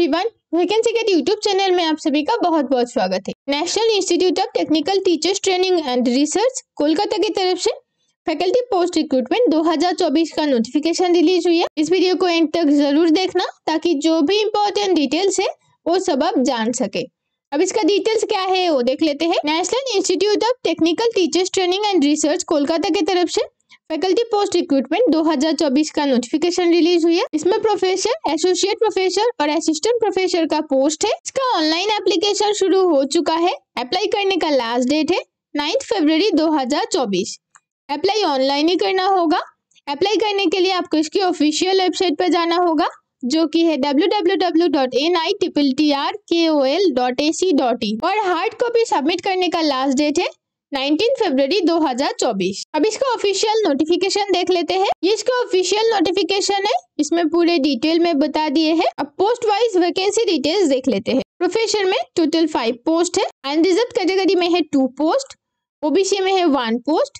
Everyone, वैकेंसीगेट YouTube channel में आप सभी का बहुत बहुत स्वागत है। National institute of technical teachers training and research Kolkata की तरफ से फैकल्टी पोस्ट रिक्रूटमेंट 2024 का नोटिफिकेशन रिलीज हुई है। इस वीडियो को एंड तक जरूर देखना ताकि जो भी इम्पोर्टेंट डिटेल्स है वो सब आप जान सके। अब इसका डिटेल्स क्या है वो देख लेते हैं। National institute of technical teachers training and research Kolkata की तरफ से फैकल्टी पोस्ट रिक्रूटमेंट 2024 का नोटिफिकेशन रिलीज हुई है। इसमें प्रोफेसर, एसोसिएट प्रोफेसर और असिस्टेंट प्रोफेसर का पोस्ट है। इसका ऑनलाइन एप्लीकेशन शुरू हो चुका है। अप्लाई करने का लास्ट डेट है 9 फरवरी 2024। अप्लाई ऑनलाइन ही करना होगा। अप्लाई करने के लिए आपको इसकी ऑफिशियल वेबसाइट पर जाना होगा जो कि है www.nitrtrkol.ac.in और हार्ड कॉपी सबमिट करने का लास्ट डेट है 19 फरवरी 2024। अब इसका ऑफिशियल नोटिफिकेशन देख लेते हैं। ये इसका ऑफिशियल नोटिफिकेशन है, इसमें पूरे डिटेल में बता दिए हैं। अब पोस्ट वाइज वैकेंसी डिटेल्स देख लेते हैं। प्रोफेसर में टोटल 5 पोस्ट है। अनरिजर्व कैटेगरी में है 2 पोस्ट, ओबीसी में है 1 पोस्ट,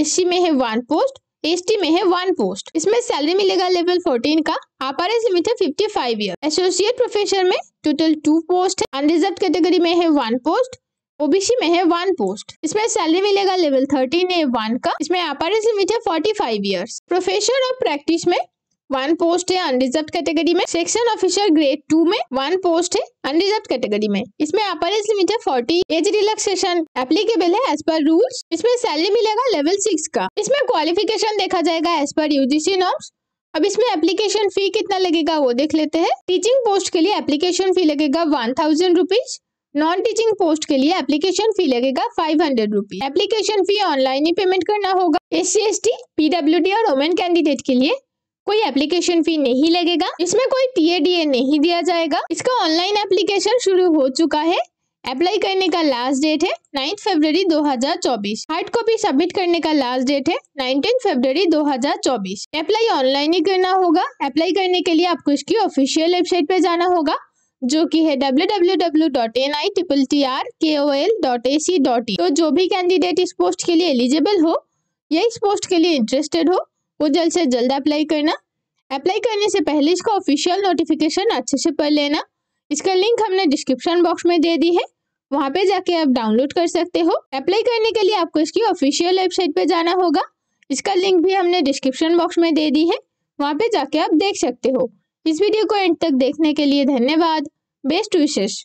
एससी में है 1 पोस्ट, एसटी में है 1 पोस्ट। इसमें सैलरी मिलेगा लेवल 14 का। अपर एज लिमिट है 55 ईयर। एसोसिएट प्रोफेसर में टोटल 2 पोस्ट है। अनरिजर्व कैटेगरी में है 1 पोस्ट, ओबीसी में है 1 पोस्ट। इसमें सैलरी मिलेगा लेवल 13A1 का। इसमें अपर एज लिमिट है 45 ईयर्स। प्रोफेसर और प्रैक्टिस में 1 पोस्ट है अनरिजर्व कैटेगरी में। सेक्शन ऑफिसर ग्रेड 2 में 1 पोस्ट है अनरिजर्व कैटेगरी में। इसमें अपर एज लिमिट है 40। एज रिलैक्सेशन एप्लीकेबल है एज पर रूल्स। इसमें सैलरी मिलेगा लेवल 6 का। इसमें क्वालिफिकेशन देखा जाएगा एज पर यूजीसी नॉर्म्स। अब इसमें एप्लीकेशन फी कितना लगेगा वो देख लेते हैं। टीचिंग पोस्ट के लिए एप्लीकेशन फी लगेगा 1000 रुपीज। नॉन टीचिंग पोस्ट के लिए एप्लीकेशन फी लगेगा 500 रुपीज। एप्लीकेशन फी ऑनलाइन ही पेमेंट करना होगा। SC, ST, PWD और वुमेन कैंडिडेट के लिए कोई एप्लीकेशन फी नहीं लगेगा। इसमें कोई TA DA नहीं दिया जाएगा। इसका ऑनलाइन एप्लीकेशन शुरू हो चुका है। अप्लाई करने का लास्ट डेट है 9 फरवरी 2024। हार्ड कॉपी सबमिट करने का लास्ट डेट है 19 फरवरी 2024। अप्लाई ऑनलाइन ही करना होगा। अप्लाई करने के लिए आपको इसकी ऑफिशियल वेबसाइट पर जाना होगा जो कि है www.nitrtrkol.ac.in। तो जो भी कैंडिडेट इस पोस्ट के लिए एलिजिबल हो या इस पोस्ट के लिए इंटरेस्टेड हो वो जल्द से जल्द अप्लाई करना। अप्लाई करने से पहले इसका ऑफिशियल नोटिफिकेशन अच्छे से पढ़ लेना। इसका लिंक हमने डिस्क्रिप्शन बॉक्स में दे दी है, वहाँ पे जाके आप डाउनलोड कर सकते हो। अप्लाई करने के लिए आपको इसकी ऑफिशियल वेबसाइट पे जाना होगा। इसका लिंक भी हमने डिस्क्रिप्शन बॉक्स में दे दी है, वहाँ पे जाके आप देख सकते हो। इस वीडियो को एंड तक देखने के लिए धन्यवाद। बेस्ट विशेष।